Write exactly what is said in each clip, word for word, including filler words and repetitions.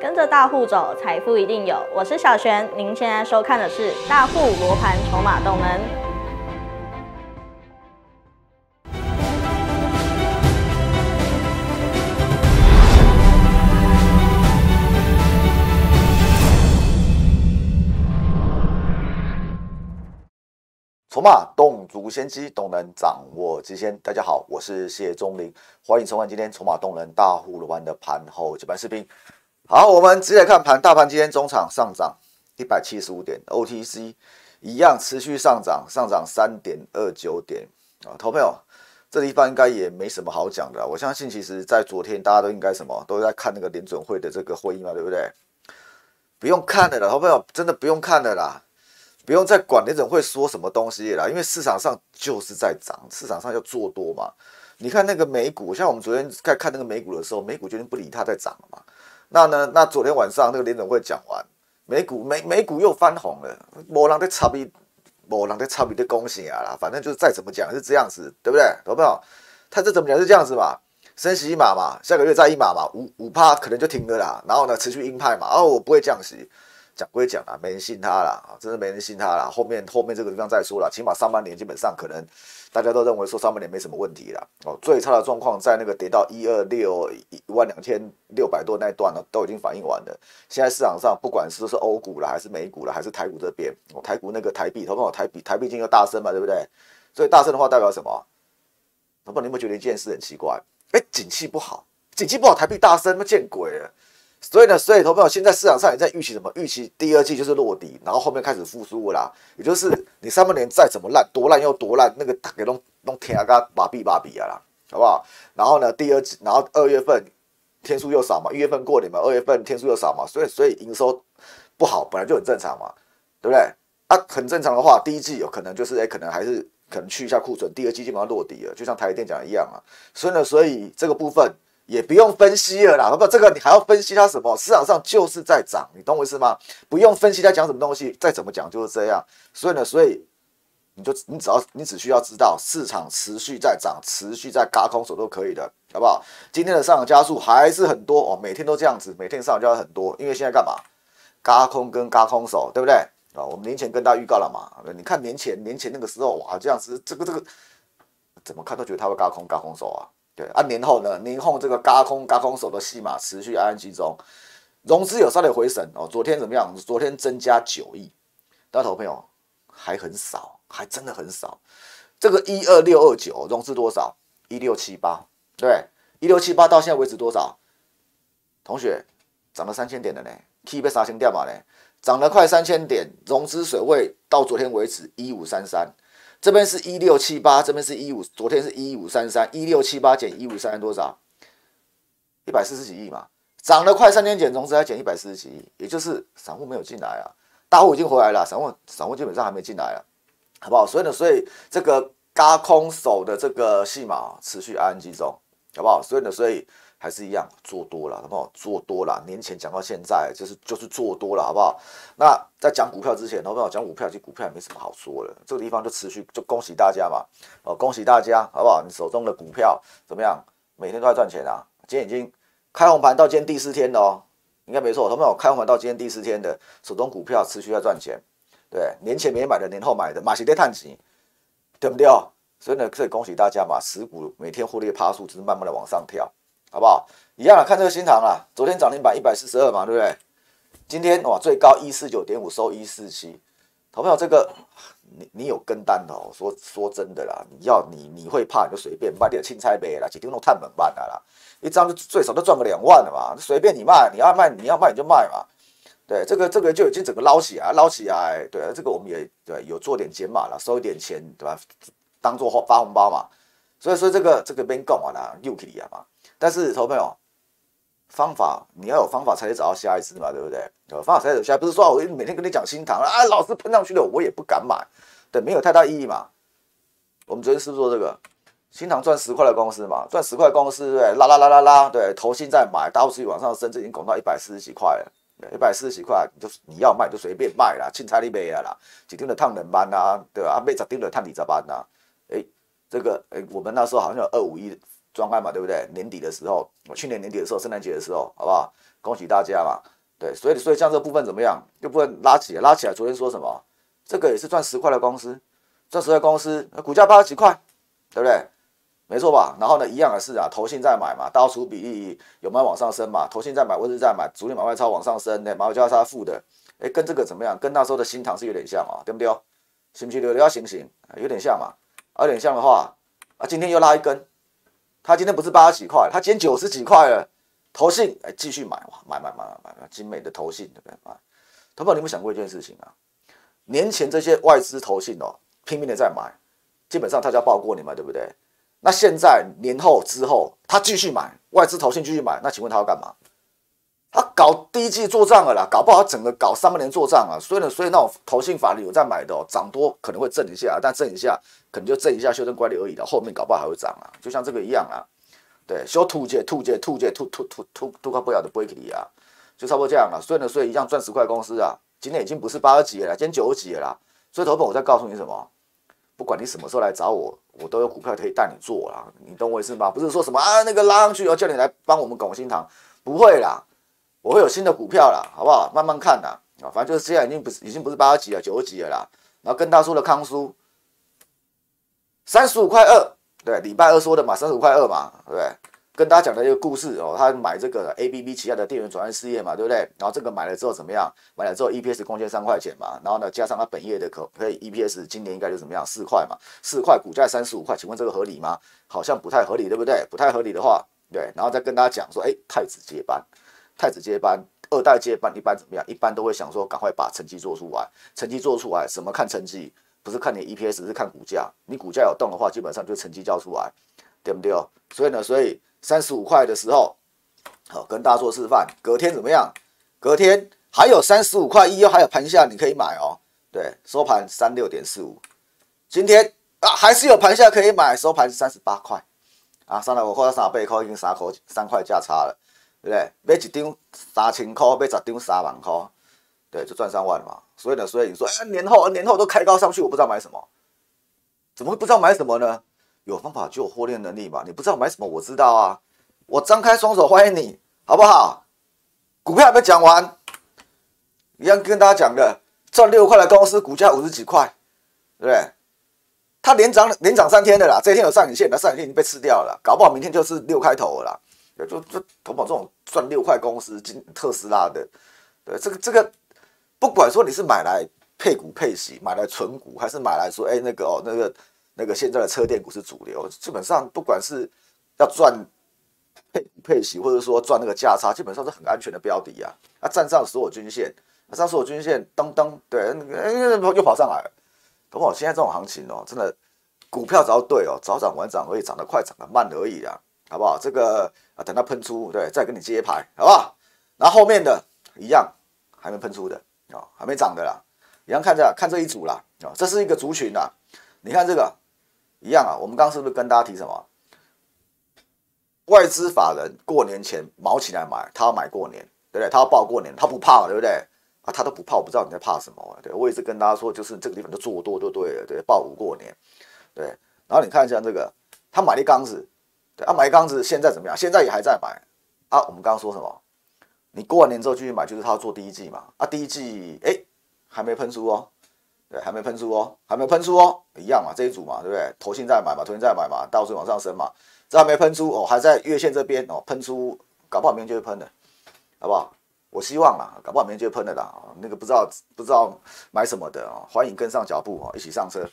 跟着大户走，财富一定有。我是小璇，您现在收看的是《大户罗盘筹码动能》。筹码动足先机，动能掌握之先。大家好，我是谢宗林，欢迎收看今天《筹码动能大户罗盘》的盘后解盘视频。 好，我们直接来看盘。大盘今天中场上涨一百七十五点 ，O T C 一样持续上涨，上涨 三点二九 点啊。投票这地方应该也没什么好讲的。我相信，其实在昨天大家都应该什么都在看那个联准会的这个会议嘛，对不对？不用看了啦，投票真的不用看了啦，不用再管联准会说什么东西了啦，因为市场上就是在涨，市场上要做多嘛。你看那个美股，像我们昨天在看那个美股的时候，美股决定不理它在涨了嘛。 那呢？那昨天晚上那个联准会讲完，美股美美股又翻红了，没人在插你，没人在插你的恭喜啊啦！反正就是再怎么讲是这样子，对不对？懂不懂？他这怎么讲是这样子嘛？升息一码嘛，下个月再一码嘛，五五趴可能就停了啦。然后呢，持续鹰派嘛，哦，我不会降息，讲归讲啦，没人信他啦，啊，真的没人信他啦。后面后面这个地方再说啦，起码上半年基本上可能大家都认为说上半年没什么问题啦。哦，最差的状况在那个跌到一二六一万两千。 六百多那一段呢，都已经反映完了。现在市场上不管是是欧股啦，还是美股啦，还是台股这边，哦，台股那个台币，投票台币台币今天又大升嘛，对不对？所以大升的话代表什么？投票你有没有觉得一件事很奇怪？哎、欸，景气不好，景气不好，台币大升，那见鬼了！所以呢，所以投票现在市场上也在预期什么？预期第二季就是落底，然后后面开始复苏啦。也就是你上半年再怎么烂，多烂又多烂，那个大概都都天啊嘎麻痹麻痹啊啦，好不好？然后呢，第二季，然后二月份。 天数又少嘛，一月份过年嘛，二月份天数又少嘛，所以所以营收不好本来就很正常嘛，对不对？啊，很正常的话，第一季有可能就是哎、欸，可能还是可能去一下库存，第二季基本上落底了，就像台积电讲一样啊。所以呢，所以这个部分也不用分析了啦，好不好？这个你还要分析它什么？市场上就是在涨，你懂我意思吗？不用分析它讲什么东西，再怎么讲就是这样。所以呢，所以。 你就你只要你只需要知道市场持续在涨，持续在軋空手都可以的，好不好？今天的上涨加速还是很多哦，每天都这样子，每天上涨加速很多，因为现在干嘛？軋空跟軋空手，对不对？啊、哦，我们年前跟大家预告了嘛，你看年前年前那个时候哇，这样子这个这个怎么看都觉得它会軋空軋空手啊，对啊。年后呢，年后这个軋空軋空手的戏码持续安安集中，融资有稍微回升哦，昨天怎么样？昨天增加九亿，大家投朋友还很少。 还真的很少，这个一二六二九融资多少？一六七八，对，一六七八到现在为止多少？同学涨了三千点了呢 ，K 被杀青掉嘛呢？涨了快三千点，融资水位到昨天为止一五三三，这边是一六七八，这边是一五，昨天是一五三三，一六七八减一五三三多少？一百四十几亿嘛，涨了快三千点，融资还减一百四十几亿，也就是散户没有进来啊，大户已经回来了，散户散户基本上还没进来啊。 好不好？所以呢，所以这个軋空手的这个戏码持续安安集中，好不好？所以呢，所以还是一样做多了，好不好？做多了，年前讲到现在，就是就是做多了，好不好？那在讲股票之前，好不好？讲股票，其实股票也没什么好说的，这个地方就持续就恭喜大家嘛，哦，恭喜大家，好不好？你手中的股票怎么样？每天都在赚钱啊！今天已经开红盘到今天第四天了哦，应该没错，好不好？开红盘到今天第四天的手中股票持续在赚钱。 对，年前没买的，年后买的，嘛是在赚钱，对不对？所以呢，可以恭喜大家嘛，持股每天获利趴数就是慢慢的往上跳，好不好？一样啦，看这个新塘啦，昨天涨停板一百四十二嘛，对不对？今天哇，最高 一四九点五 收 一四七， 投票这个你你有跟单的哦，说说真的啦，你要你你会怕你就随便卖点青菜呗啦，几丢弄碳本板的啦，一张就最少都赚个两万了嘛，随便你卖，你要卖你要卖你就卖嘛。 对，这个这个就已经整个捞起来，捞起来。对，这个我们也对有做点减码了，收一点钱，对吧？当做发红包嘛。所以说这个这个边讲完了又起来嘛。但是，投朋友，方法你要有方法才能找到下一只嘛，对不对？有方法才能找下，不是说我每天跟你讲新塘啊，老是喷上去了，我也不敢买，对，没有太大意义嘛。我们昨天是不是说这个新塘赚十块的公司嘛？赚十块公司，对，拉拉拉拉拉，对，投信在买，大户持续往上升，这已经拱到一百四十几块了。 一百四十几块，你就你要卖就随便卖啦，凊彩你卖啊啦，一张就赚两万啊，对吧？啊，卖十张就赚二十万啊。哎、欸，这个哎、欸，我们那时候好像有二五一专案嘛，对不对？年底的时候，我去年年底的时候，圣诞节的时候，好不好？恭喜大家嘛。对，所以所以像这部分怎么样？这部分拉起来，拉起来。昨天说什么？这个也是赚十块的公司，赚十块公司，股价八十几块，对不对？没错吧？然后呢，一样的是啊，投信在买嘛，大多数比例有没有往上升嘛？投信在买，位置在买，主力买外超往上升的，买外交叉负的，哎，跟这个怎么样？跟那时候的新塘是有点像啊，对不对？行不行？要行不行？有点像嘛。有点像的话，啊，今天又拉一根，它今天不是八十几块，它今天九十几块了。投信哎，继续买哇，买买买买买，精美的投信对不对？投保你有没有想过一件事情啊？年前这些外资投信哦，拼命的在买，基本上它就要爆过你嘛，对不对？那现在年后之后，它继续买，外资投信继续买，那请问它要干嘛？它搞第一季做账了啦，搞不好整个搞上半年做账啊。所以呢，所以那种投信法人有在买的哦，涨多可能会震一下，但震一下可能就震一下修正乖离而已的，后面搞不好还会涨啊，就像这个一样啊。对，修吐解吐解吐解吐吐吐吐吐开不了的 breaky 啊，就差不多这样了。所以呢，所以一样赚十块公司啊，今天已经不是八十几了啦，今天九十几了啦。所以投本我在告诉你什么，不管你什么时候来找我，我都有股票可以带你做啦，你懂我意思吗？不是说什么啊那个拉上去要叫你来帮我们拱新塘，不会啦，我会有新的股票啦，好不好？慢慢看啦，啊，反正就是现在已经不是已经不是八十几了，九十几了啦。然后跟他说的康舒，三十五块二。对，礼拜二说的嘛，三十五块二嘛，对不对？跟大家讲的一个故事哦，他买这个 A B B 旗下的电源转换事业嘛，对不对？然后这个买了之后怎么样？买了之后 E P S 贡献三块钱嘛，然后呢加上他本业的可可以 E P S 今年应该就怎么样？四块嘛，四块股价三十五块，请问这个合理吗？好像不太合理，对不对？不太合理的话，对，然后再跟大家讲说，哎，太子接班，太子接班，二代接班一般怎么样？一般都会想说赶快把成绩做出来，成绩做出来，怎么看成绩？不是看你 E P S， 是看股价。你股价有动的话，基本上就成绩交出来，对不对？所以呢，所以三十五块的时候，好、哦、跟大家做示范。隔天怎么样？隔天还有三十五块一，又还有盘下你可以买哦。对，收盘三六点四五。今天啊，还是有盘下可以买，收盘三十八块啊，上来我扣到三百块，已经三块三块价差了，对不对？买一张三千块，买十张三万块。对，就赚三万嘛，所以呢，所以你说，哎，年后年后都开高上去，我不知道买什么，怎么会不知道买什么呢？有方法就有获利能力嘛，你不知道买什么，我知道啊，我张开双手欢迎你，好不好？股票还没讲完，一样跟大家讲的，赚六块的公司，股价五十几块，对不对？它连涨连涨三天的啦，这一天有上影线的，上影线已经被吃掉了，搞不好明天就是六开头了啦，就就投保这种赚六块公司，特斯拉的，对，这个这个。不管说你是买来配股配息，买来存股，还是买来说，哎、欸，那个哦，那个那个现在的车电股是主流，基本上不管是要赚配股配息，或者说赚那个价差，基本上是很安全的标的啊。啊，站上所有均线，啊、站上所有均线，噔噔，对，那个、欸、又跑上来了。懂不？现在这种行情哦，真的股票只要对哦，早涨晚涨而已，涨得快涨得慢而已啊，好不好？这个啊，等它喷出，对，再跟你接牌，好不好？然后后面的一样还没喷出的。哦，还没涨的啦，一样看这看这一组啦，哦，这是一个族群啦，你看这个一样啊，我们刚刚是不是跟大家提什么？外资法人过年前毛起来买，他要买过年，对不对？他要报过年，他不怕，对不对？啊，他都不怕，我不知道你在怕什么、啊，对，我也是跟大家说，就是这个地方就做多就对了，对，报五过年，对，然后你看一下这个，他买了一缸子，对，他、啊、买一缸子，现在怎么样？现在也还在买啊，我们刚刚说什么？你过完年之后继续买，就是他要做第一季嘛。啊，第一季哎、欸、还没喷出哦，对，还没喷出哦，还没喷出哦，一样嘛，这一组嘛，对不对？投信在买嘛，投信在买嘛，到处往上升嘛，这还没喷出哦，还在月线这边哦，喷出，搞不好明天就会喷了，好不好？我希望啦，搞不好明天就会喷了啦。那个不知道不知道买什么的哦，欢迎跟上脚步哦，一起上车，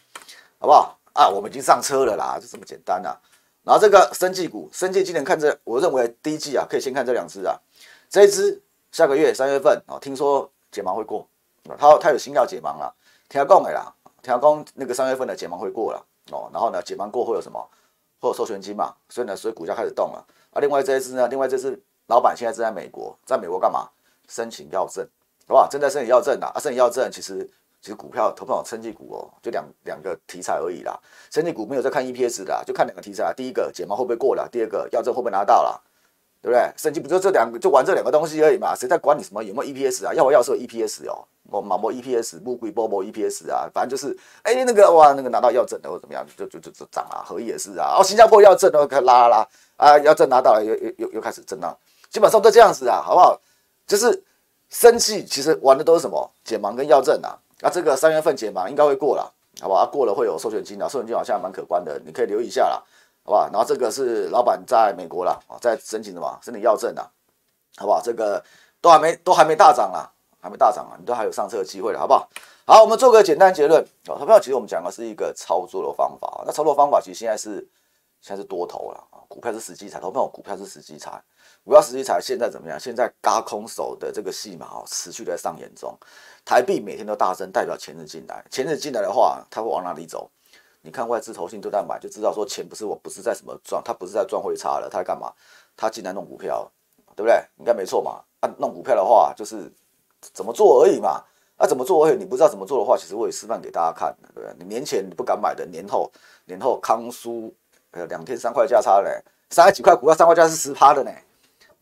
好不好？啊，我们已经上车了啦，就这么简单啦。然后这个生技股，生技今年看这，我认为第一季啊，可以先看这两只啊。这一支下个月三月份哦，听说解盲会过，他他有新药解盲了，听他讲的啦，听他讲那个三月份的解盲会过了哦，然后呢解盲过会有什么？会有授权金嘛，所以呢，所以股价开始动了。啊，另外这一支呢，另外这支老板现在正在美国，在美国干嘛？申请药证，好不好？正在申请药证啦，啊，申请药证其实其实股票投放生技股哦，就两两个题材而已啦，生技股没有在看 E P S 的，就看两个题材，第一个解盲会不会过了，第二个药证会不会拿到了。对不对？生技不就这两个，就玩这两个东西而已嘛，谁在管你什么有没有 E P S 啊？要不要是有 E P S 哦？我嘛无 E P S， 不规波无 E P S 啊，反正就是哎、欸、那个哇那个拿到药证的或怎么样，就就就就涨啊，合一也是啊，哦新加坡药证都拉拉拉啊，药证拿到了又又又又开始震荡，基本上都这样子啊，好不好？就是生气其实玩的都是什么解盲跟药证啊，啊这个三月份解盲应该会过了，好不好？啊、过了会有授权金啊，授权金好像蛮可观的，你可以留意一下啦，好不好？然后这个是老板在美国啦，啊在申请什么申请药证啊，好不好？这个都还没都还没大涨啦。还没大涨啊，你都还有上车的机会了，好不好？好，我们做个简单结论。好，投票其实我们讲的是一个操作的方法。那操作方法其实现在是现在是多头了啊，股票是时机财，投票股票是时机财，股票时机财现在怎么样？现在嘎空手的这个戏码持续在上演中。台币每天都大升，代表钱是进来，钱是进来的话，它会往哪里走？你看外资投信都在买，就知道说钱不是我不是在什么赚，它不是在赚汇差了，它在干嘛？它进来弄股票，对不对？应该没错嘛。啊，弄股票的话就是。怎么做而已嘛，那、啊、怎么做而已，你不知道怎么做的话，其实我也示范给大家看，对不对？你年前你不敢买的，年后年后康舒，呃，两天三块价差嘞、欸，三十几块股票三块价是十趴的呢、欸，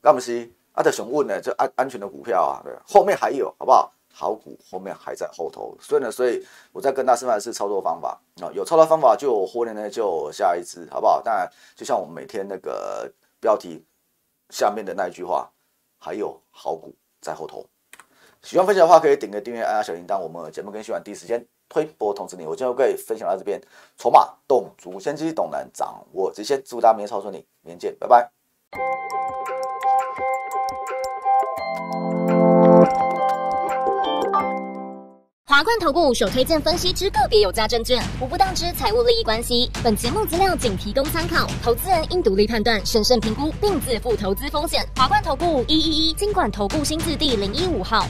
干不西，阿德熊问呢，就安安全的股票啊，对，后面还有，好不好？好股后面还在后头，所以呢，所以我在跟大家示范的是操作方法啊、呃，有操作方法就后面呢就下一支，好不好？当然，就像我们每天那个标题下面的那一句话，还有好股在后头。喜欢分享的话，可以点个订阅，按下小铃铛。我们节目更新完第一时间推播通知你。我今天可以分享到这边，筹码动足先机，懂难掌握这些。祝大家明天操作顺利，明天见，拜拜。华冠投顾首推荐分析之个别有价证券，无不当之财务利益关系。本节目资料仅提供参考，投资人应独立判断、审慎评估，并自负投资风险。华冠投顾一一一金管投顾新字第零一五号。